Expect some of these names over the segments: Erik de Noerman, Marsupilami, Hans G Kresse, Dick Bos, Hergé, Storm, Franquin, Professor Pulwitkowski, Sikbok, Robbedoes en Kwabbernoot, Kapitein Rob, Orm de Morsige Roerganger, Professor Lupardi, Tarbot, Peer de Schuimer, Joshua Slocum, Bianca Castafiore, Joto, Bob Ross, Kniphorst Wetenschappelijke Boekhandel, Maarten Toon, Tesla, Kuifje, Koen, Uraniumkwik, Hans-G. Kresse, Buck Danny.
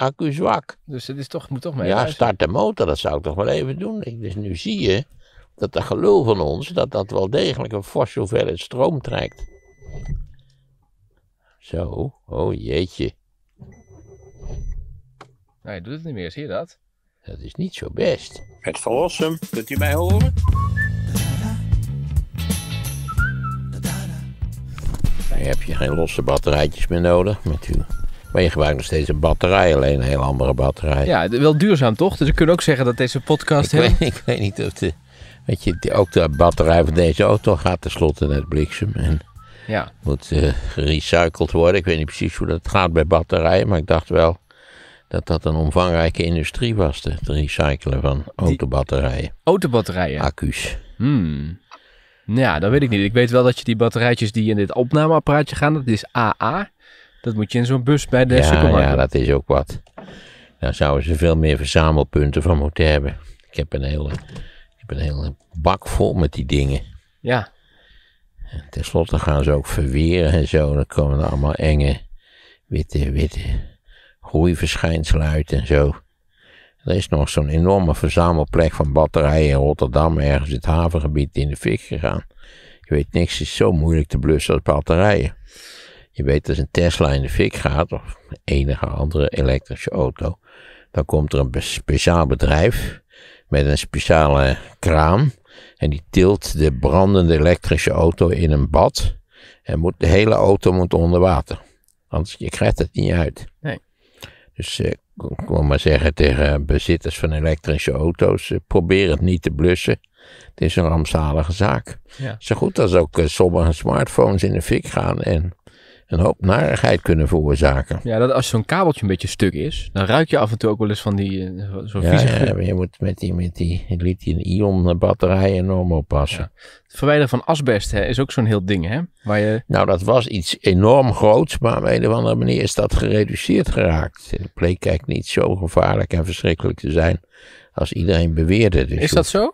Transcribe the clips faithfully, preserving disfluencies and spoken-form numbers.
accu zwak. Dus het is toch, moet toch mee. Ja, luisteren. Start de motor, dat zou ik toch wel even doen. Dus nu zie je dat de gelul van ons, dat dat wel degelijk een forse hoeveelheid stroom trekt. Zo, oh jeetje. Nou, je doet het niet meer, zie je dat? Dat is niet zo best. Het verlossen, kunt u mij horen? Daar heb je geen losse batterijtjes meer nodig met u. Maar je gebruikt nog steeds een batterij, alleen een heel andere batterij. Ja, wel duurzaam toch? Dus we kunnen ook zeggen dat deze podcast... Ik, heel... weet, ik weet niet of de... Weet je, ook de batterij van deze auto gaat tenslotte naar het bliksem. En ja. Moet uh, gerecycled worden. Ik weet niet precies hoe dat gaat bij batterijen, maar ik dacht wel... dat dat een omvangrijke industrie was, het recyclen van die autobatterijen. Autobatterijen? Accu's. Hmm. Ja, dat weet ik niet. Ik weet wel dat je die batterijtjes die in dit opnameapparaatje gaan, dat is A A. Dat moet je in zo'n bus bij de ja, supermarkt. Ja, dat is ook wat. Daar zouden ze veel meer verzamelpunten van moeten hebben. Ik heb een hele, ik heb een hele bak vol met die dingen. Ja. En tenslotte gaan ze ook verweren en zo. Dan komen er allemaal enge witte, witte... groeiverschijnsel uit en zo. Er is nog zo'n enorme verzamelplek van batterijen in Rotterdam, ergens het havengebied, in de fik gegaan. Je weet, niks is zo moeilijk te blussen als batterijen. Je weet, als een Tesla in de fik gaat, of enige andere elektrische auto, dan komt er een speciaal bedrijf met een speciale kraan en die tilt de brandende elektrische auto in een bad en moet, de hele auto moet onder water. Anders je krijgt het niet uit. Nee. Dus ik wil maar zeggen tegen bezitters van elektrische auto's, probeer het niet te blussen. Het is een rampzalige zaak. Ja. Zo goed als ook sommige smartphones in de fik gaan en een hoop narigheid kunnen veroorzaken. Ja, dat als zo'n kabeltje een beetje stuk is, dan ruik je af en toe ook wel eens van die zo'n vieze geur. Ja, ja, je moet met die, met die lithium-ion batterij enorm oppassen. Ja. Het verwijderen van asbest hè, is ook zo'n heel ding, hè? Waar je... Nou, dat was iets enorm groots, maar op een of andere manier is dat gereduceerd geraakt. Het bleek eigenlijk niet zo gevaarlijk en verschrikkelijk te zijn als iedereen beweerde. Dus is dat zo?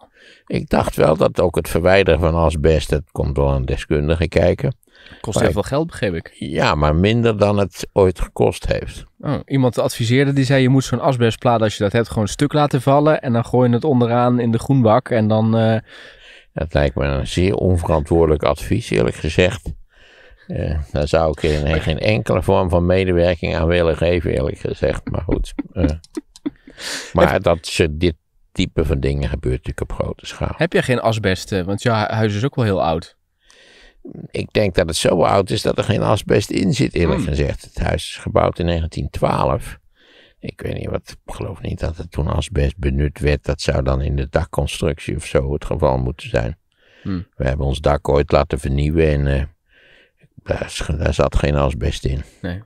Ik dacht wel dat ook het verwijderen van asbest, dat komt wel aan deskundigen kijken. Kost heel veel geld, begreep ik. Ja, maar minder dan het ooit gekost heeft. Oh, iemand adviseerde, die zei je moet zo'n asbestplaat, als je dat hebt, gewoon stuk laten vallen. En dan gooi je het onderaan in de groenbak en dan... Uh... Dat lijkt me een zeer onverantwoordelijk advies, eerlijk gezegd. Uh, daar zou ik geen, geen enkele vorm van medewerking aan willen geven, eerlijk gezegd. Maar goed. Uh. Maar dat ze dit type van dingen gebeurt natuurlijk op grote schaal. Heb je geen asbest? Want jouw huis is ook wel heel oud. Ik denk dat het zo oud is dat er geen asbest in zit, eerlijk hmm. gezegd. Het huis is gebouwd in negentien twaalf. Ik weet niet wat, ik geloof niet dat het toen asbest benut werd. Dat zou dan in de dakconstructie of zo het geval moeten zijn. Hmm. We hebben ons dak ooit laten vernieuwen en uh, daar, daar zat geen asbest in. Nee.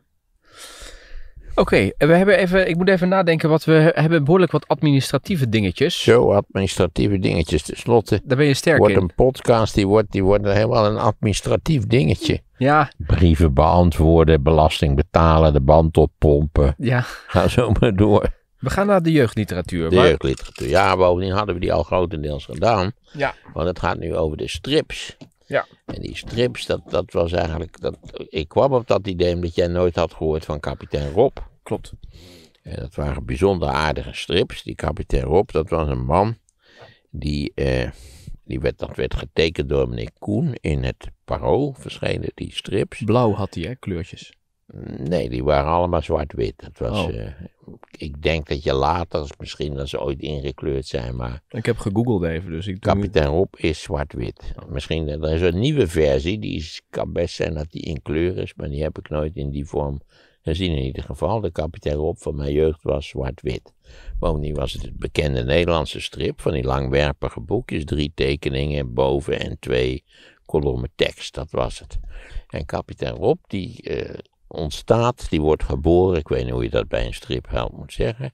Oké, okay, we hebben even, ik moet even nadenken, wat we hebben behoorlijk wat administratieve dingetjes. Zo, administratieve dingetjes. Ten slotte, daar ben je sterk wordt in. Een podcast, die wordt, die wordt helemaal een administratief dingetje. Ja. Brieven beantwoorden, belasting betalen, de band oppompen. Ja. Ga zo maar door. We gaan naar de jeugdliteratuur. De maar... jeugdliteratuur, ja, bovendien hadden we die al grotendeels gedaan. Ja. Want het gaat nu over de strips. Ja. En die strips, dat, dat was eigenlijk... Dat, ik kwam op dat idee omdat jij nooit had gehoord van Kapitein Rob. Klopt. En dat waren bijzonder aardige strips. Die Kapitein Rob, dat was een man... Die, eh, die werd, dat werd getekend door meneer Koen. In het Parool verschenen die strips. Blauw had hij, hè? Kleurtjes. Nee, die waren allemaal zwart-wit. Dat was... Oh. Uh, ik denk dat je later, misschien dat ze ooit ingekleurd zijn, maar... Ik heb gegoogeld even, dus ik... Kapitein nu... Rob is zwart-wit. Misschien, er is een nieuwe versie, die is, kan best zijn dat die in kleur is, maar die heb ik nooit in die vorm gezien in ieder geval. De Kapitein Rob van mijn jeugd was zwart-wit. Bovendien was het het bekende Nederlandse strip van die langwerpige boekjes. Drie tekeningen boven en twee kolommen tekst, dat was het. En Kapitein Rob, die... Uh, ontstaat, die wordt geboren, ik weet niet hoe je dat bij een striphelp moet zeggen,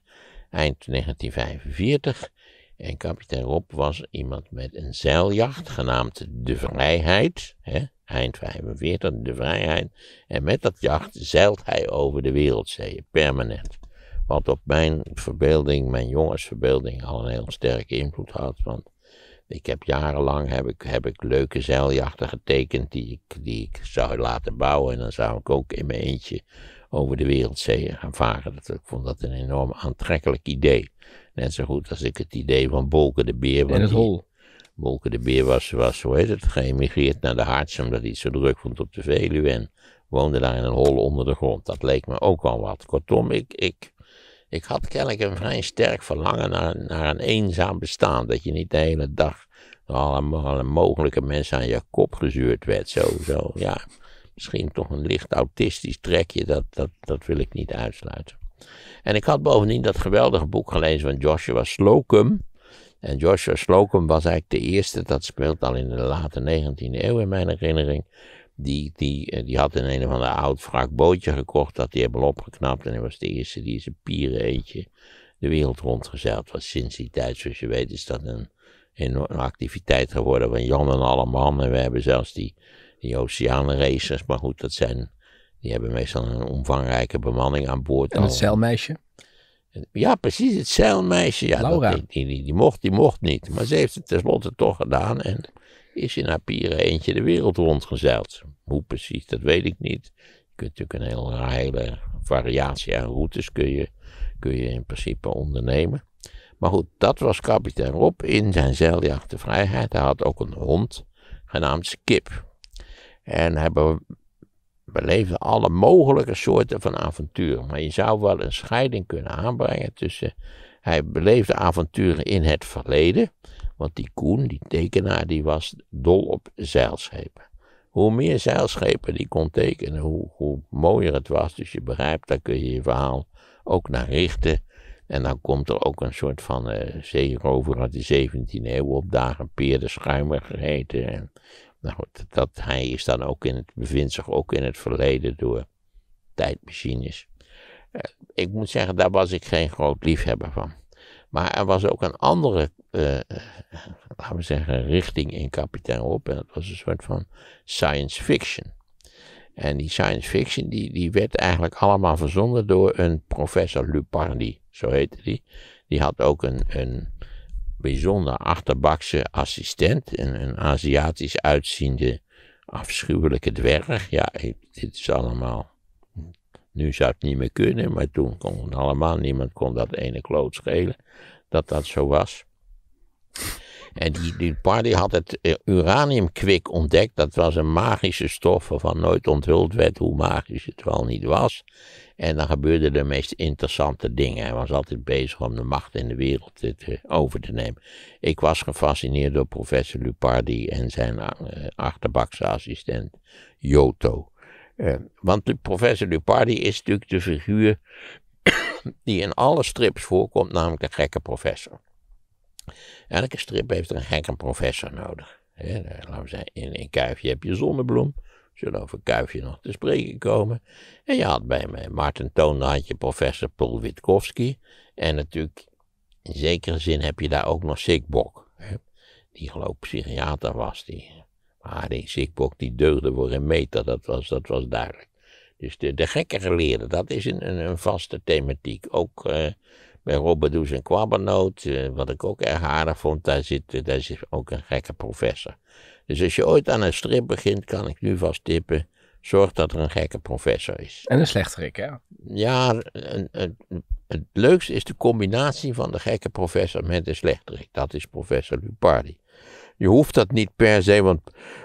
eind negentien vijfenveertig. En Kapitein Rob was iemand met een zeiljacht, genaamd De Vrijheid, hè? Eind vijfenveertig, De Vrijheid. En met dat jacht zeilt hij over de wereldzeeën, permanent. Wat op mijn verbeelding, mijn jongensverbeelding, al een heel sterke invloed had, want ik heb jarenlang heb ik, heb ik leuke zeiljachten getekend die ik, die ik zou laten bouwen. En dan zou ik ook in mijn eentje over de wereldzeeën gaan varen. Dat, ik vond dat een enorm aantrekkelijk idee. Net zo goed als ik het idee van Bolke de Beer... En het hol. Bolke de Beer was, was, hoe heet het, geëmigreerd naar de Harts, omdat hij het zo druk vond op de Veluwe en woonde daar in een hol onder de grond. Dat leek me ook wel wat. Kortom, ik, ik, ik had kennelijk een vrij sterk verlangen naar, naar een eenzaam bestaan. Dat je niet de hele dag door alle mogelijke mensen aan je kop gezuurd werd. Zo, zo, ja... Misschien toch een licht autistisch trekje, dat, dat, dat wil ik niet uitsluiten. En ik had bovendien dat geweldige boek gelezen van Joshua Slocum. En Joshua Slocum was eigenlijk de eerste, dat speelt al in de late negentiende eeuw in mijn herinnering. Die, die, die had in een of ander oud wrak bootje gekocht, dat die hebben opgeknapt. En hij was de eerste die zijn piereneentje de wereld rondgezeild was. Sinds die tijd, zoals je weet, is dat een enorme activiteit geworden van Jan en alle man. En we hebben zelfs die... Die oceaanracers, maar goed, dat zijn, die hebben meestal een omvangrijke bemanning aan boord. En het zeilmeisje? Ja, precies, het zeilmeisje. Ja, Laura. Dat, die, die, die, mocht, die mocht niet, maar ze heeft het tenslotte toch gedaan en is in haar pieren eentje de wereld rondgezeild. Hoe precies, dat weet ik niet. Je kunt natuurlijk een hele, hele variatie aan routes kun je, kun je in principe ondernemen. Maar goed, dat was kapitein Rob in zijn zeiljacht de vrijheid. Hij had ook een hond, genaamd Skip. En hebben beleefde alle mogelijke soorten van avonturen. Maar je zou wel een scheiding kunnen aanbrengen tussen... Hij beleefde avonturen in het verleden. Want die Koen, die tekenaar, die was dol op zeilschepen. Hoe meer zeilschepen die kon tekenen, hoe, hoe mooier het was. Dus je begrijpt, daar kun je je verhaal ook naar richten. En dan komt er ook een soort van uh, zeerover uit de zeventiende eeuw op dagen. Peer de Schuimer geheten en... Nou goed, dat, hij is dan ook in het, bevindt zich ook in het verleden door tijdmachines. Uh, ik moet zeggen, daar was ik geen groot liefhebber van. Maar er was ook een andere, uh, uh, laten we zeggen, richting in kapitein Rob. En dat was een soort van science fiction. En die science fiction, die, die werd eigenlijk allemaal verzonnen door een professor Lupardi, zo heette die. Die had ook een... een bijzonder achterbakse assistent, een, een Aziatisch uitziende afschuwelijke dwerg. Ja, dit is allemaal, nu zou het niet meer kunnen, maar toen kon het allemaal, niemand kon dat ene kloot schelen, dat dat zo was. En die, die party had het uraniumkwik ontdekt, dat was een magische stof waarvan nooit onthuld werd hoe magisch het wel niet was. En dan gebeurden de meest interessante dingen. Hij was altijd bezig om de macht in de wereld te, te, over te nemen. Ik was gefascineerd door professor Lupardi en zijn uh, achterbakse assistent Joto. Uh, want de professor Lupardi is natuurlijk de figuur die in alle strips voorkomt, namelijk de gekke professor. Elke strip heeft een gekke professor nodig. He, laten we zeggen, in een Kuifje heb je Zonnebloem. Zullen over Kuifje nog te spreken komen. En je had bij mij Maarten Toon, dan had je professor Pulwitkowski. En natuurlijk, in zekere zin heb je daar ook nog Sikbok. Hè? Die geloof ik psychiater was. Die. Maar die Sikbok die deugde voor een meter, dat was, dat was duidelijk. Dus de, de gekke geleerden, dat is een, een, een vaste thematiek. Ook uh, bij Robbedoes en Kwabbernoot, uh, wat ik ook erg aardig vond, daar zit, daar zit ook een gekke professor. Dus als je ooit aan een strip begint, kan ik nu vast tippen, zorg dat er een gekke professor is. En een slechterik, hè? Ja, een, een, het leukste is de combinatie van de gekke professor met de slechterik. Dat is professor Lupardi. Je hoeft dat niet per se, want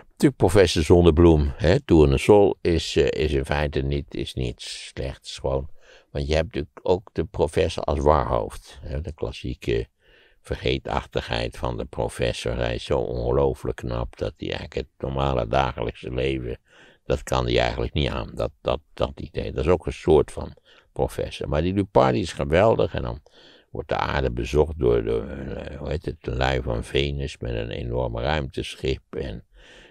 natuurlijk professor Zonnebloem, Tournesol, is, is in feite niet, is niet slecht, schoon. Want je hebt natuurlijk ook de professor als waarhoofd, hè? De klassieke... vergeetachtigheid van de professor. Hij is zo ongelooflijk knap dat hij eigenlijk het normale dagelijkse leven, dat kan hij eigenlijk niet aan. Dat, dat, dat idee, dat is ook een soort van professor. Maar die Lupardi is geweldig en dan wordt de aarde bezocht door de, hoe heet het, de lui van Venus met een enorm ruimteschip en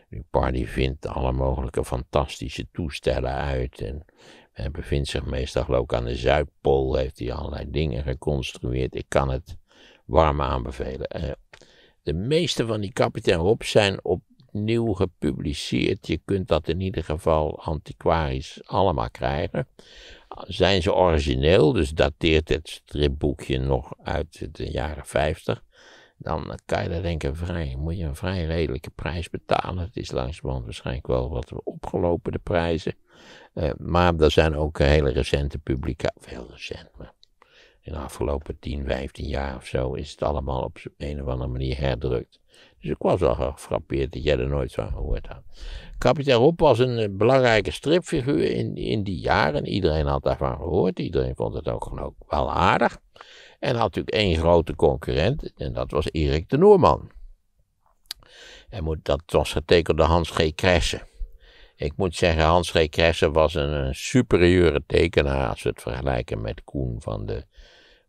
Lupardi vindt alle mogelijke fantastische toestellen uit en hij bevindt zich meestal ook aan de Zuidpool, heeft hij allerlei dingen geconstrueerd. Ik kan het warm aanbevelen. Uh, de meeste van die kapitein Rob zijn opnieuw gepubliceerd. Je kunt dat in ieder geval antiquarisch allemaal krijgen. Zijn ze origineel, dus dateert het stripboekje nog uit de jaren vijftig, dan kan je daar denk ik vrij, moet je een vrij redelijke prijs betalen. Het is langzamerhand waarschijnlijk wel wat opgelopen de prijzen. Uh, maar er zijn ook hele recente publicaties, heel recent, maar in de afgelopen tien, vijftien jaar of zo is het allemaal op een of andere manier herdrukt. Dus ik was wel gefrappeerd dat jij er nooit van gehoord had. Kapitein Rob was een belangrijke stripfiguur in, in die jaren. Iedereen had daarvan gehoord. Iedereen vond het ook, ook wel aardig. En had natuurlijk één grote concurrent. En dat was Erik de Noerman. En dat was getekend door Hans G Kresse. Ik moet zeggen, Hans G Kresse was een, een superieure tekenaar. Als we het vergelijken met Koen van de...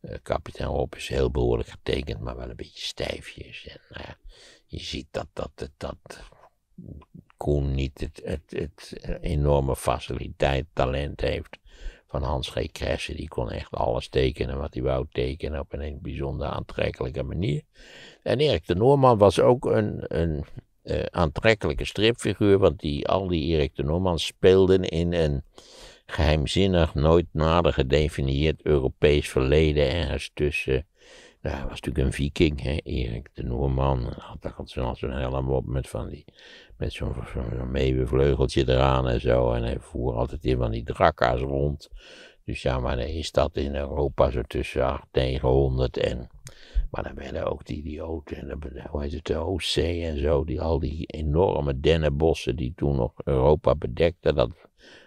Uh, Kapitein Rob is heel behoorlijk getekend, maar wel een beetje stijfjes. En, uh, je ziet dat, dat, dat, dat Koen niet het, het, het enorme faciliteit, talent heeft van Hans G Kresse. Die kon echt alles tekenen wat hij wou tekenen op een bijzonder aantrekkelijke manier. En Erik de Noerman was ook een, een uh, aantrekkelijke stripfiguur, want die, al die Erik de Noerman speelden in een geheimzinnig, nooit nader gedefinieerd Europees verleden ergens tussen. Nou, hij was natuurlijk een viking, hè? Erik de Noerman. Hij had altijd zo'n helm op met, van die, met zo'n zo meeuwenvleugeltje eraan en zo. En hij voer altijd in van die drakka's rond. Dus ja, maar is dat in Europa zo tussen achthonderd, negenhonderd en... Maar dan werden ook die idioten, en de, hoe heet het, de O C en zo, die, al die enorme dennenbossen die toen nog Europa bedekten, dat...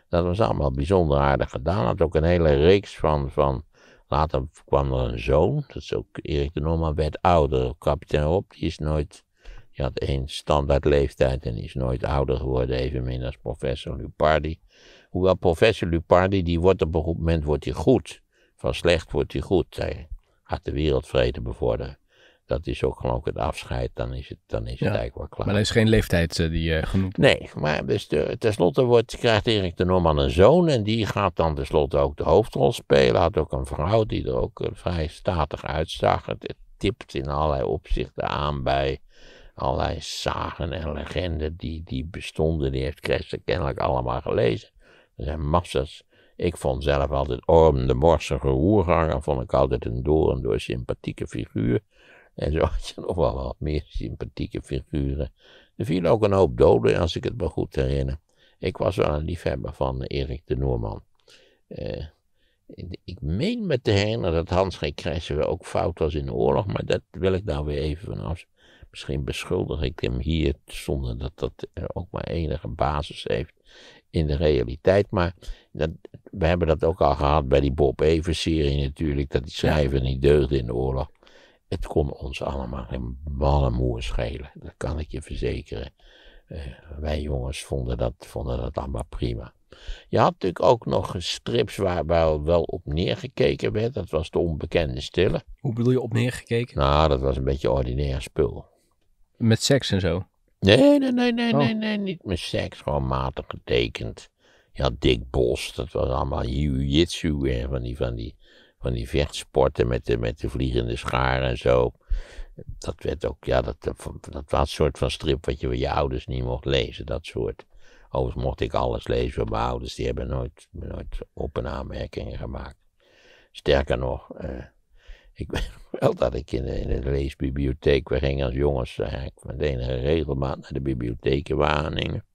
Dat was allemaal bijzonder aardig gedaan. Had ook een hele reeks van, van... Later kwam er een zoon. Dat is ook Erik de Noerman werd ouder. Kapitein Rob, die is nooit... Die had één standaard leeftijd en die is nooit ouder geworden. Evenmin als professor Lupardi. Hoewel professor Lupardi, die wordt op een goed moment wordt hij goed. Van slecht wordt hij goed. Hij gaat de wereldvrede bevorderen. Dat is ook geloof ik het afscheid, dan is het, dan is het ja, eigenlijk wel klaar. Maar er is geen leeftijd uh, die uh, genoemd wordt. Nee, maar dus de, tenslotte wordt, krijgt Erik de Noerman een zoon en die gaat dan tenslotte ook de hoofdrol spelen. Had ook een vrouw die er ook uh, vrij statig uitzag. Het, het tipt in allerlei opzichten aan bij allerlei sagen en legenden die, die bestonden. Die heeft Kresse kennelijk allemaal gelezen. Er zijn massa's. Ik vond zelf altijd Orm de Morsige Roerganger, vond ik altijd een door en door sympathieke figuur. En zo had je nog wel wat meer sympathieke figuren. Er viel ook een hoop doden, als ik het me goed herinner. Ik was wel een liefhebber van Erik de Noerman. Uh, ik meen me te herinneren dat Hans G Kresse ook fout was in de oorlog, maar dat wil ik nou weer even vanaf. Misschien beschuldig ik hem hier zonder dat dat ook maar enige basis heeft in de realiteit. Maar dat, we hebben dat ook al gehad bij die Bob Evers-serie natuurlijk, dat die schrijver niet deugde in de oorlog. Het kon ons allemaal geen ballenmoer schelen, dat kan ik je verzekeren. Uh, wij jongens vonden dat, vonden dat allemaal prima. Je had natuurlijk ook nog strips waar, waar wel op neergekeken werd, dat was De Onbekende Stille. Hoe bedoel je op neergekeken? Nou, dat was een beetje ordinair spul. Met seks en zo? Nee, nee, nee, nee, oh. nee, nee, niet met seks, gewoon matig getekend. Je had Dick Bos, dat was allemaal jiu-jitsu weer van die... Van die Van die vechtsporten met de, met de vliegende schaar en zo. Dat werd ook, ja, dat, dat was een soort van strip wat je bij je ouders niet mocht lezen, dat soort. Overigens mocht ik alles lezen van mijn ouders, die hebben nooit, nooit op- en aanmerkingen gemaakt. Sterker nog, eh, ik weet wel dat ik in de, in de leesbibliotheek, we gingen als jongens eigenlijk met enige regelmaat naar de bibliotheken Wageningen,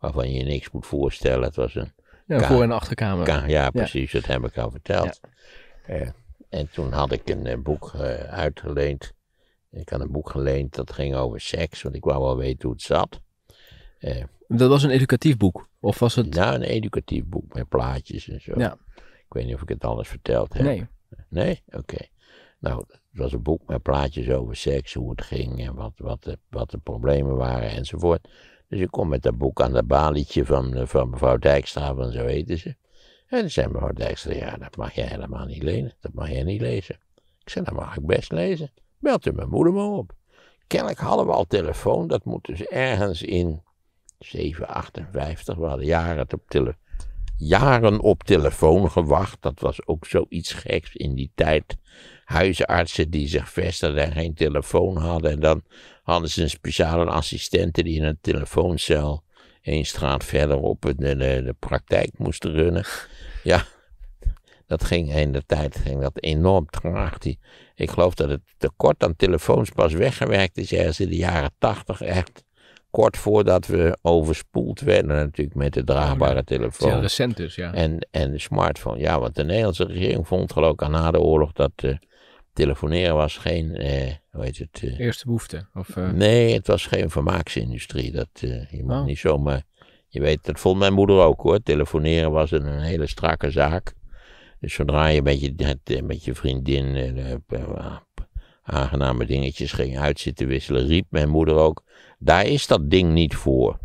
waarvan je niks moet voorstellen. Het was een ja, voor- en achterkamer. Ja, precies, ja. Dat heb ik al verteld. Ja. Uh, en toen had ik een uh, boek uh, uitgeleend. Ik had een boek geleend dat ging over seks, want ik wou wel weten hoe het zat. Uh, dat was een educatief boek? Of was het... Nou, een educatief boek met plaatjes en zo. Ja. Ik weet niet of ik het anders verteld heb. Nee. Nee? Oké. Okay. Nou, het was een boek met plaatjes over seks, hoe het ging en wat, wat, de, wat de problemen waren enzovoort. Dus ik kom met dat boek aan dat balietje van, van mevrouw Dijkstra, van zo heette ze. En toen zei mevrouw Dijkstra, ja, dat mag jij helemaal niet lenen, dat mag jij niet lezen. Ik zei, dat mag ik best lezen. Belt u mijn moeder maar op. Kennelijk hadden we al telefoon, dat moet dus ergens in zeven vijf acht, we hadden jaren op, tele, jaren op telefoon gewacht. Dat was ook zoiets geks in die tijd. Huisartsen die zich vestigden en geen telefoon hadden. En dan hadden ze een speciale assistente die in een telefooncel... Eén straat verderop de, de, de praktijk moest runnen. Ja, dat ging in de tijd ging dat enorm traag. Die, ik geloof dat het tekort aan telefoons pas weggewerkt is ergens in de jaren tachtig echt. kort voordat we overspoeld werden natuurlijk met de draagbare telefoon. Heel recent dus, ja. En, en de smartphone. Ja, want de Nederlandse regering vond geloof ik na de oorlog dat uh, telefoneren was geen, eh, hoe heet het? Uh, Eerste behoefte? Of, uh... Nee, het was geen vermaaksindustrie. Dat, uh, je mag oh. niet zomaar, je weet, dat vond mijn moeder ook hoor. Telefoneren was een, een hele strakke zaak. Dus zodra je met je, met je vriendin uh, aangename dingetjes ging uitzitten wisselen, riep mijn moeder ook, daar is dat ding niet voor.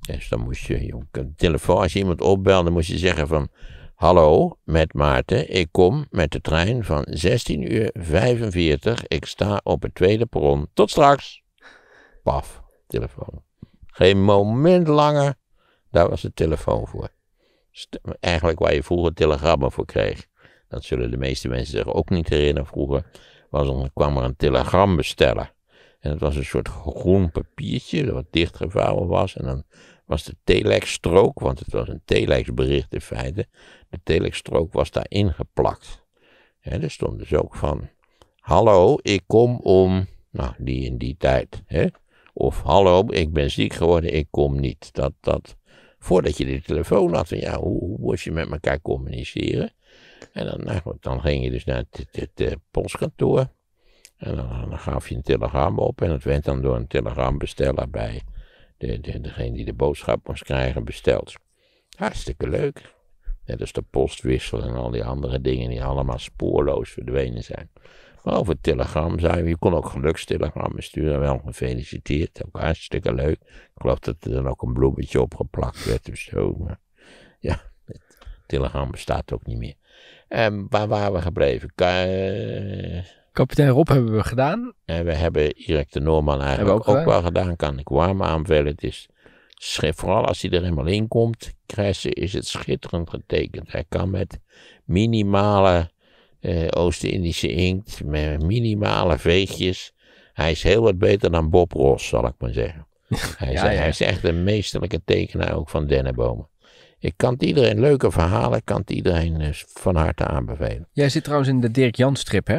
Dus dan moest je op de telefoon, als je iemand opbelde, moest je zeggen van, hallo, met Maarten, ik kom met de trein van zestien uur vijfenveertig, ik sta op het tweede perron, tot straks. Paf, telefoon. Geen moment langer, daar was de telefoon voor. Eigenlijk waar je vroeger telegrammen voor kreeg. Dat zullen de meeste mensen zich ook niet herinneren. Vroeger was er, kwam er een telegram bestellen. En het was een soort groen papiertje dat wat dichtgevouwen was. En dan was de telexstrook, want het was een telexbericht in feite. De telexstrook was daarin geplakt. Ja, er stond dus ook van, hallo, ik kom om, nou die in die tijd. Hè? Of hallo, ik ben ziek geworden, ik kom niet. Dat, dat, voordat je de telefoon had, ja, hoe, hoe moest je met elkaar communiceren? En dan, nou goed, dan ging je dus naar het, het, het postkantoor. En dan, dan gaf je een telegram op en dat werd dan door een telegrambesteller bij de, de, degene die de boodschap moest krijgen besteld. Hartstikke leuk. Net als de postwissel en al die andere dingen die allemaal spoorloos verdwenen zijn. Maar over het telegram zei je, je kon ook gelukstelegrammen sturen, wel gefeliciteerd, ook hartstikke leuk. Ik geloof dat er dan ook een bloemetje opgeplakt werd of zo. Maar ja, het telegram bestaat ook niet meer. En waar waren we gebleven? Ka uh... Kapitein Rob hebben we gedaan. En we hebben Erik de Noerman eigenlijk ook, ook, ook wel gedaan. Kan ik warm aanbevelen. Het is vooral als hij er helemaal in komt. Kresse is het schitterend getekend. Hij kan met minimale uh, Oost-Indische inkt, met minimale veegjes. Hij is heel wat beter dan Bob Ross, zal ik maar zeggen. Hij is, ja, ja. Hij is echt een meesterlijke tekenaar ook van dennenbomen. Ik kan het iedereen, leuke verhalen, kan het iedereen van harte aanbevelen. Jij zit trouwens in de Dirk Jan strip, hè?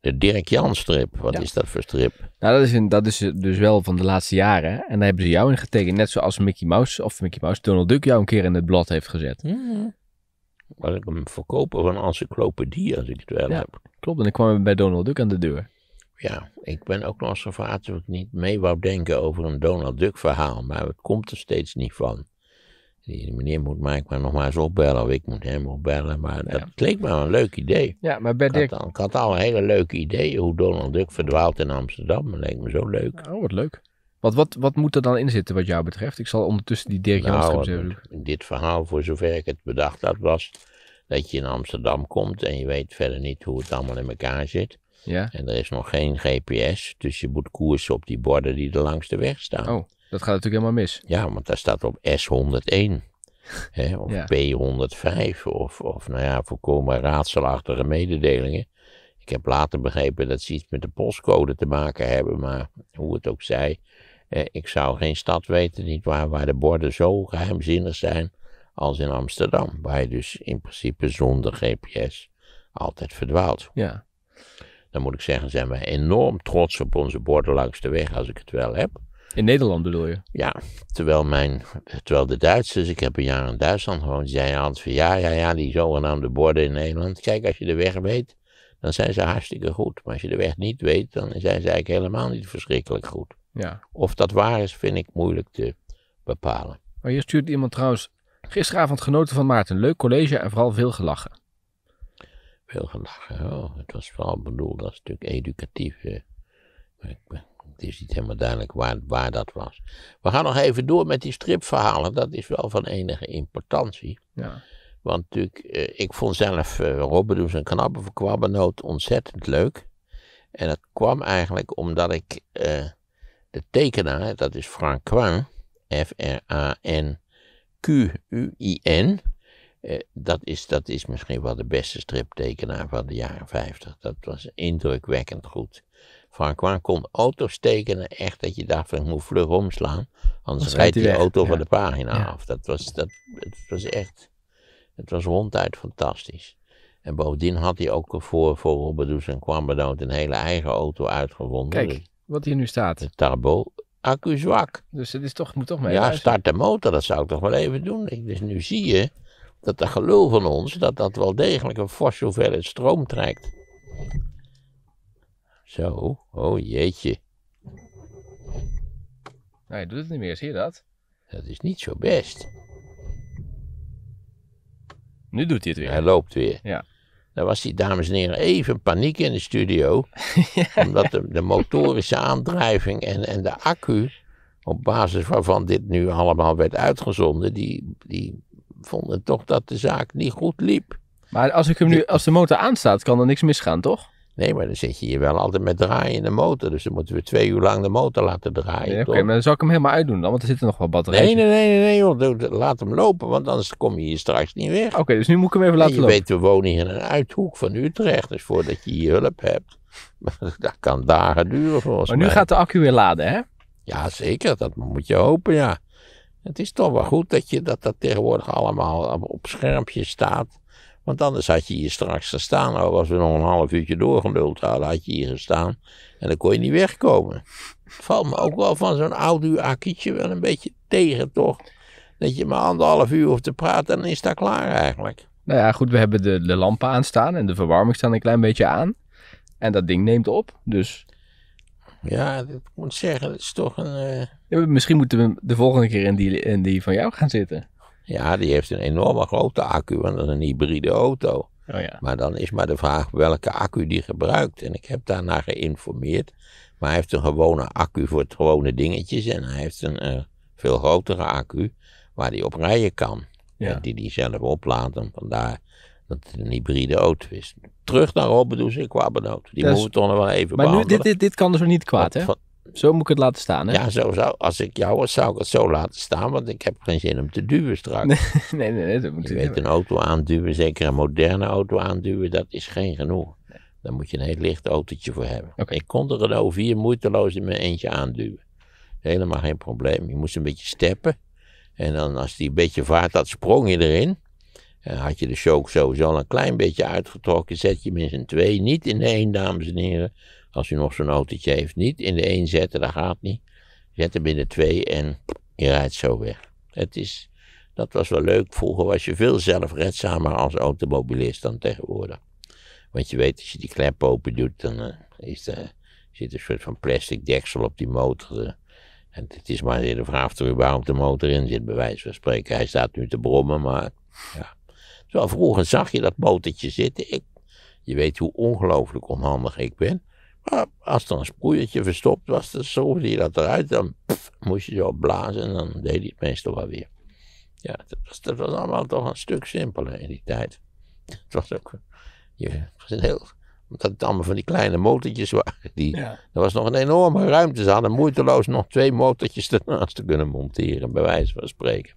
De Dirk Jan strip, wat ja. is dat voor strip? Nou, dat is, een, dat is dus wel van de laatste jaren. En daar hebben ze jou in getekend, net zoals Mickey Mouse, of Mickey Mouse, Donald Duck jou een keer in het blad heeft gezet. Mm-hmm. Was ik hem verkopen van encyclopedie, als ik het wel ja, heb. Klopt, en dan kwam ik bij Donald Duck aan de deur. Ja, ik ben ook nog eens gevraagd of ik niet mee wou denken over een Donald Duck verhaal, maar het komt er steeds niet van. Die meneer moet mij maar nog maar eens opbellen of ik moet hem opbellen. Maar dat ja. leek me een leuk idee. Ja, maar bij Dirk... ik, had al, ik had al een hele leuke ideeën hoe Donald Duck verdwaalt in Amsterdam. Dat leek me zo leuk. Oh, wat leuk. Wat, wat, wat moet er dan in zitten wat jou betreft? Ik zal ondertussen die Dirk nou, Janstrip zoeken. Dit verhaal, voor zover ik het bedacht had, was dat je in Amsterdam komt en je weet verder niet hoe het allemaal in elkaar zit. Ja. En er is nog geen G P S, dus je moet koersen op die borden die er langs de weg staan. Oh. Dat gaat natuurlijk helemaal mis. Ja, want daar staat op S honderd één. Hè, of ja. P honderd vijf. Of, of nou ja, volkomen raadselachtige mededelingen. Ik heb later begrepen dat ze iets met de postcode te maken hebben. Maar hoe het ook zij. Eh, ik zou geen stad weten, niet waar, waar de borden zo geheimzinnig zijn als in Amsterdam. Waar je dus in principe zonder G P S altijd verdwaalt. Ja. Dan moet ik zeggen, zijn wij enorm trots op onze borden langs de weg als ik het wel heb. In Nederland bedoel je? Ja, terwijl, mijn, terwijl de Duitsers, ik heb een jaar in Duitsland gewoond, die zeiden altijd van ja, ja, ja, die zogenaamde borden in Nederland. Kijk, als je de weg weet, dan zijn ze hartstikke goed. Maar als je de weg niet weet, dan zijn ze eigenlijk helemaal niet verschrikkelijk goed. Ja. Of dat waar is, vind ik moeilijk te bepalen. Maar hier stuurt iemand trouwens, gisteravond genoten van Maarten, leuk college en vooral veel gelachen. Veel gelachen, oh, het was vooral bedoeld als een stuk educatief. Eh. Het is niet helemaal duidelijk waar, waar dat was. We gaan nog even door met die stripverhalen. Dat is wel van enige importantie. Ja. Want natuurlijk, uh, ik vond zelf uh, Robbedoes en Kwabbernoot ontzettend leuk. En dat kwam eigenlijk omdat ik uh, de tekenaar, dat is Franquin, F R A N Q U I N. Uh, dat, is, dat is misschien wel de beste striptekenaar van de jaren vijftig. Dat was indrukwekkend goed. Franquin kon auto's tekenen, echt dat je dacht van ik moet vlug omslaan, anders rijdt die auto ja. van de pagina ja. af. Dat was, dat, het was echt, het was ronduit fantastisch. En bovendien had hij ook voor, voor Robbedoes en Kwabbernoot een hele eigen auto uitgevonden. Kijk, wat hier nu staat. De Tarbo accu zwak. Dus het is toch, moet toch mee. Ja, luisteren. Start de motor, dat zou ik toch wel even doen. Dus nu zie je dat de gelul van ons, dat dat wel degelijk een forse hoeveelheid stroom trekt. Zo, oh jeetje. Nou, je doet het niet meer, zie je dat? Dat is niet zo best. Nu doet hij het weer. Hij loopt weer. Ja. Dan was die, dames en heren, even paniek in de studio. Ja. Omdat de, de motorische aandrijving en, en de accu, op basis waarvan dit nu allemaal werd uitgezonden, die, die vonden toch dat de zaak niet goed liep. Maar als, ik hem nu, als de motor aanstaat, kan er niks misgaan, toch? Nee, maar dan zit je hier wel altijd met draaien in de motor. Dus dan moeten we twee uur lang de motor laten draaien. Nee, oké, okay, maar dan zal ik hem helemaal uitdoen dan, want er zitten nog wel batterijen. Nee, nee, nee, nee, joh. Laat hem lopen, want anders kom je hier straks niet weg. Oké, okay, dus nu moet ik hem even laten lopen. Je weet, we wonen hier in een uithoek van Utrecht, dus voordat je hier hulp hebt. Dat kan dagen duren volgens mij. Maar nu gaat de accu weer laden, hè? Ja, zeker. Dat moet je hopen, ja. Het is toch wel goed dat je, dat, dat tegenwoordig allemaal op schermpje staat. Want anders had je hier straks gestaan. Nou, als we nog een half uurtje doorgeduld hadden, had je hier gestaan. En dan kon je niet wegkomen. Het valt me ook wel van zo'n oud-uur-akkietje wel een beetje tegen, toch? Dat je maar anderhalf uur hoeft te praten en dan is dat klaar eigenlijk. Nou ja, goed, we hebben de, de lampen aanstaan en de verwarming staan een klein beetje aan. En dat ding neemt op, dus... Ja, ik moet zeggen, dat is toch een... Uh... Ja, misschien moeten we de volgende keer in die, in die van jou gaan zitten. Ja, die heeft een enorme grote accu, want dat is een hybride auto. Oh ja. Maar dan is maar de vraag welke accu die gebruikt. En ik heb daarna geïnformeerd. Maar hij heeft een gewone accu voor het gewone dingetjes. En hij heeft een uh, veel grotere accu waar hij op rijden kan. Ja. En die hij zelf opladen. Vandaar dat het een hybride auto is. Terug naar Robbedoes en Kwabbernoot. Die dus, moeten we toch nog wel even maar behandelen. Maar dit, dit, dit kan dus niet kwaad, hè? Zo moet ik het laten staan, hè? Ja, zo zou, als ik jou was, zou ik het zo laten staan, want ik heb geen zin om te duwen straks. Nee, nee, nee. Dat moet je weet, hebben. Een auto aanduwen, zeker een moderne auto aanduwen, dat is geen genoeg. Nee. Daar moet je een heel licht autootje voor hebben. Okay. Ik kon er een O vier moeiteloos in mijn eentje aanduwen. Helemaal geen probleem. Je moest een beetje steppen. En dan als die een beetje vaart had, sprong je erin. En had je de choke sowieso een klein beetje uitgetrokken, zet je hem in zijn twee. Niet in de één, dames en heren. Als u nog zo'n autootje heeft, niet in de één zetten, dat gaat niet. Zet hem in de twee en je rijdt zo weg. Het is, dat was wel leuk. Vroeger was je veel zelfredzamer als automobilist dan tegenwoordig. Want je weet, als je die klep open doet, dan uh, is de, zit een soort van plastic deksel op die motor. Uh, en het is maar de vraag of er überhaupt de motor in zit, bij wijze van spreken. Hij staat nu te brommen, maar ja. Zo vroeger zag je dat motortje zitten. Ik, je weet hoe ongelooflijk onhandig ik ben. Als er een sproeiertje verstopt was, dan schroefde je dat eruit. Dan pff, moest je zo blazen en dan deed hij het meestal wel weer. Ja, dat was, dat was allemaal toch een stuk simpeler in die tijd. Het was ook je, het was een heel... Omdat het allemaal van die kleine motortjes waren. Die, ja. Er was nog een enorme ruimte. Ze hadden moeiteloos nog twee motortjes ernaast te kunnen monteren, bij wijze van spreken.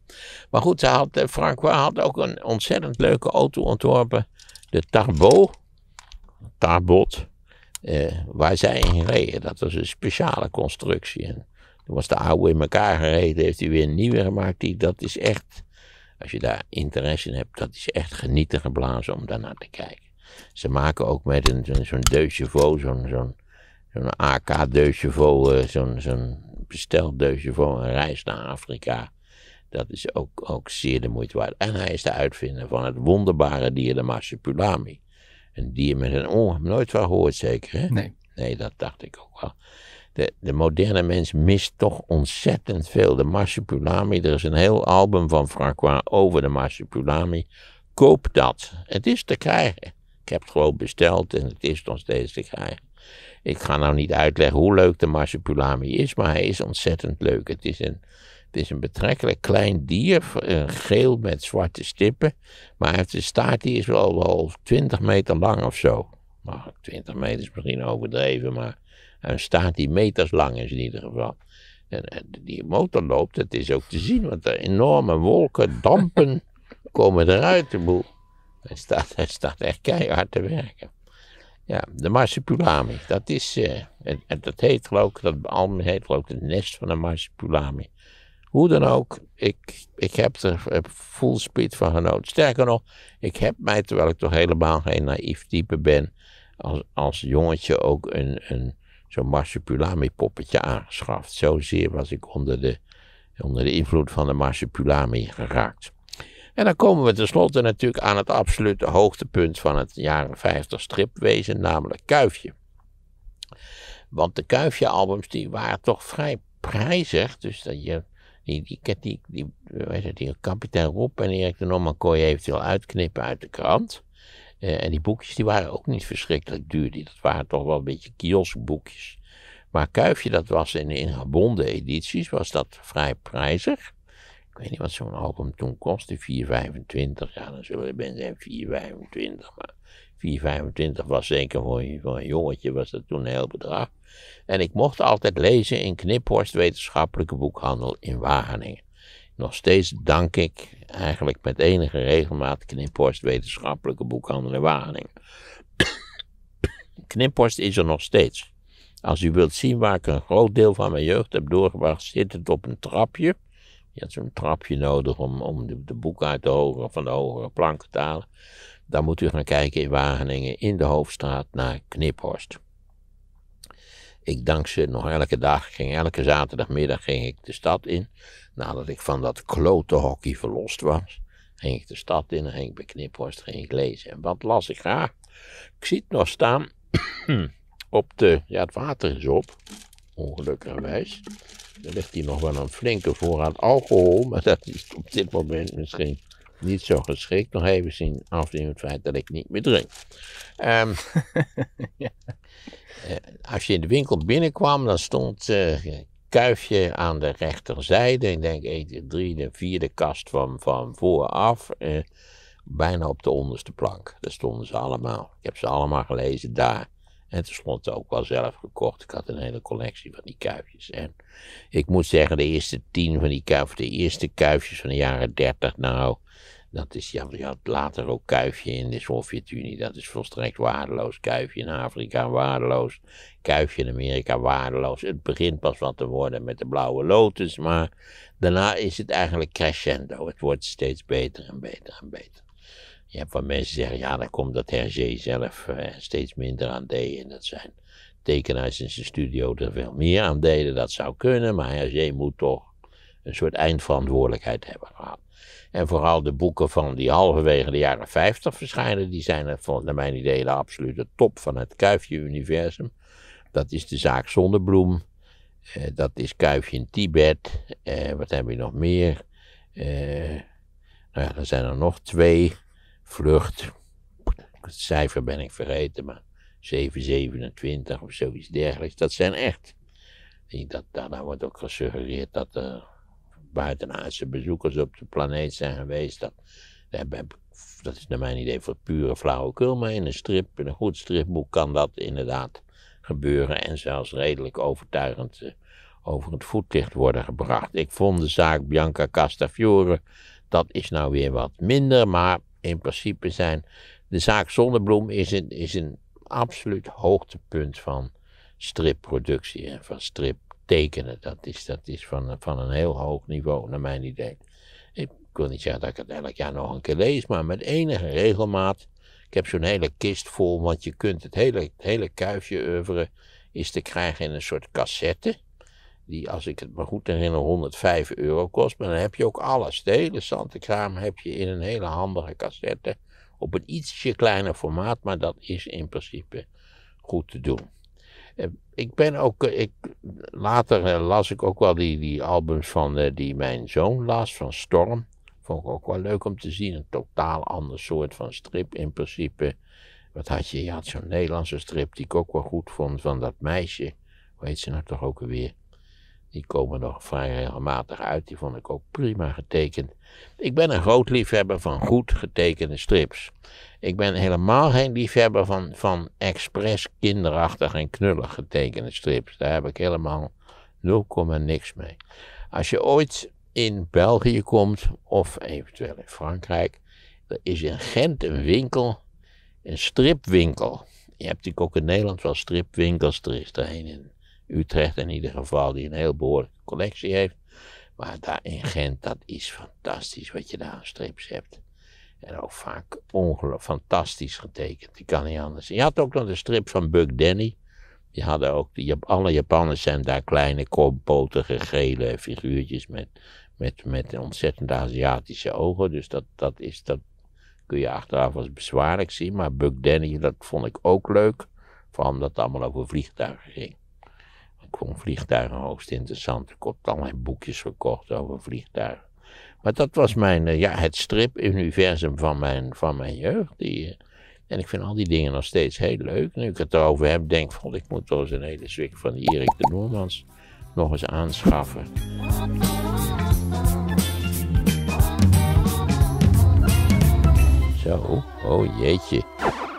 Maar goed, ze had, Franquin had ook een ontzettend leuke auto ontworpen. De Tarbot. Tarbot. Uh, waar zij in reden. Dat was een speciale constructie. En toen was de oude in elkaar gereden, heeft hij weer een nieuwe gemaakt. Die, dat is echt, als je daar interesse in hebt, dat is echt genieten geblazen om daarnaar te kijken. Ze maken ook met een, zo'n deux chevaux, zo'n zo'n, zo'n A K deux chevaux, uh, zo'n, zo'n besteld deux chevaux, een reis naar Afrika. Dat is ook, ook zeer de moeite waard. En hij is de uitvinder van het wonderbare dier, de Marsupilami. Een dier met een oor, nooit van gehoord zeker, hè? Nee. Nee, dat dacht ik ook wel. De, de moderne mens mist toch ontzettend veel. De Marsupilami, er is een heel album van Franquin over de Marsupilami. Koop dat. Het is te krijgen. Ik heb het gewoon besteld en het is nog steeds te krijgen. Ik ga nou niet uitleggen hoe leuk de Marsupilami is, maar hij is ontzettend leuk. Het is een... Het is een betrekkelijk klein dier, geel met zwarte stippen. Maar hij heeft een staart, die is wel, wel twintig meter lang of zo. Maar twintig meter is misschien overdreven, maar een staart die meters lang is in ieder geval. En, en die motor loopt, dat is ook te zien, want de enorme wolken, dampen komen eruit de boel. Hij staat, hij staat echt keihard te werken. Ja, de Marsupilami, dat is, uh, en, en dat heet geloof ik, dat album heet geloof ik het nest van de Marsupilami. Hoe dan ook, ik, ik heb er full speed van genoten. Sterker nog, ik heb mij, terwijl ik toch helemaal geen naïef type ben, als, als jongetje ook een, een zo'n Marsupilami-poppetje aangeschaft. Zozeer was ik onder de, onder de invloed van de Marsupilami geraakt. En dan komen we tenslotte natuurlijk aan het absolute hoogtepunt van het jaren vijftig stripwezen, namelijk Kuifje. Want de Kuifje-albums die waren toch vrij prijzig, dus dat je... Die, die, die, die, die, die Kapitein Rob en Erik de Noerman kon je eventueel uitknippen uit de krant. Uh, en die boekjes die waren ook niet verschrikkelijk duur. Die, dat waren toch wel een beetje kioskboekjes. Maar Kuifje, dat was in, in gebonden edities, was dat vrij prijzig. Ik weet niet wat zo'n album toen kostte, vier vijfentwintig. Ja, dan zullen de mensen zijn vier vijfentwintig. Maar vier vijfentwintig was zeker voor een, voor een jongetje, was dat toen een heel bedrag. En ik mocht altijd lezen in Kniphorst Wetenschappelijke Boekhandel in Wageningen. Nog steeds dank ik eigenlijk met enige regelmaat Kniphorst Wetenschappelijke Boekhandel in Wageningen. Kniphorst is er nog steeds. Als u wilt zien waar ik een groot deel van mijn jeugd heb doorgebracht, zit het op een trapje. Je had zo'n trapje nodig om, om de, de boeken uit de hogere, van de hogere planken te halen. Daar moet u gaan kijken in Wageningen, in de Hoofdstraat, naar Kniphorst. Ik dank ze nog elke dag, ging elke zaterdagmiddag ging ik de stad in. Nadat ik van dat klote hockey verlost was, ging ik de stad in en ging ik bij Kniphorst ging ik lezen. En wat las ik graag? Ik zie het nog staan op de, ja het water is op, ongelukkigerwijs. Er ligt hier nog wel een flinke voorraad alcohol, maar dat is op dit moment misschien niet zo geschikt. Nog even zien, afzien het feit dat ik niet meer drink. Um, ja. Uh, als je in de winkel binnenkwam, dan stond uh, Kuifje aan de rechterzijde. Ik denk de drie, de vierde kast van, van vooraf. Uh, bijna op de onderste plank. Daar stonden ze allemaal. Ik heb ze allemaal gelezen daar. En tenslotte ook wel zelf gekocht. Ik had een hele collectie van die Kuifjes. En ik moet zeggen, de eerste tien van die Kuifjes, de eerste Kuifjes van de jaren dertig, nou... Dat is, ja, je had later ook Kuifje in de Sovjet-Unie, dat is volstrekt waardeloos. Kuifje in Afrika waardeloos, Kuifje in Amerika waardeloos. Het begint pas wat te worden met de Blauwe Lotus, maar daarna is het eigenlijk crescendo. Het wordt steeds beter en beter en beter. Je hebt wat mensen zeggen, ja, dan komt dat Hergé zelf eh, steeds minder aan deden. Dat zijn tekenaars in zijn studio er veel meer aan deden, dat zou kunnen, maar Hergé moet toch een soort eindverantwoordelijkheid hebben gehad. En vooral de boeken van die halverwege de jaren vijftig verschijnen, die zijn naar mijn idee de absolute top van het Kuifje-universum. Dat is De Zaak Zonnebloem, eh, dat is Kuifje in Tibet, eh, wat hebben we nog meer? Eh, nou ja, er zijn er nog twee, Vlucht, het cijfer ben ik vergeten, maar zeven zevenentwintig of zoiets dergelijks, dat zijn echt. Dat, daarna wordt ook gesuggereerd dat er... Uh, buitenaardse bezoekers op de planeet zijn geweest. Dat, dat is naar mijn idee voor pure flauwekul, maar in een strip, in een goed stripboek kan dat inderdaad gebeuren en zelfs redelijk overtuigend uh, over het voetlicht worden gebracht. Ik vond de zaak Bianca Castafiore, dat is nou weer wat minder, maar in principe zijn de zaak Zonnebloem is een, is een absoluut hoogtepunt van stripproductie en van strip. Tekenen, dat is, dat is van, van een heel hoog niveau, naar mijn idee. Ik wil niet zeggen dat ik het elk jaar nog een keer lees, maar met enige regelmaat. Ik heb zo'n hele kist vol, want je kunt het hele, het hele Kuifje-oeuvre is te krijgen in een soort cassette. Die, als ik het me goed herinner, honderdvijf euro kost. Maar dan heb je ook alles. De hele Santekraam heb je in een hele handige cassette. Op een ietsje kleiner formaat, maar dat is in principe goed te doen. Ik ben ook, ik, later las ik ook wel die, die albums van de, die mijn zoon las, van Storm. Vond ik ook wel leuk om te zien, een totaal ander soort van strip in principe. Wat had je, je had zo'n Nederlandse strip die ik ook wel goed vond, van dat meisje. Hoe heet ze nou toch ook alweer? Die komen nog vrij regelmatig uit, die vond ik ook prima getekend. Ik ben een groot liefhebber van goed getekende strips. Ik ben helemaal geen liefhebber van, van expres kinderachtig en knullig getekende strips. Daar heb ik helemaal nul komma niks mee. Als je ooit in België komt, of eventueel in Frankrijk, er is in Gent een winkel, een stripwinkel. Je hebt natuurlijk ook in Nederland wel stripwinkels, er is er een in Utrecht in ieder geval, die een heel behoorlijke collectie heeft. Maar daar in Gent, dat is fantastisch wat je daar aan strips hebt. En ook vaak ongelooflijk fantastisch getekend, die kan niet anders. Je had ook nog de strip van Buck Danny. Die hadden ook, die, alle Japanners zijn daar kleine, kortpotige, gele figuurtjes met, met, met ontzettend Aziatische ogen. Dus dat, dat, is, dat kun je achteraf als bezwaarlijk zien. Maar Buck Danny, dat vond ik ook leuk. Vooral omdat het allemaal over vliegtuigen ging. Ik vond vliegtuigen hoogst interessant. Ik had allerlei boekjes verkocht over vliegtuigen. Maar dat was mijn, ja, het strip-universum van mijn, van mijn jeugd. Die, en ik vind al die dingen nog steeds heel leuk. Nu ik het erover heb, denk van, ik moet toch eens een hele zwik van die Erik de Noermans nog eens aanschaffen. Zo, oh jeetje.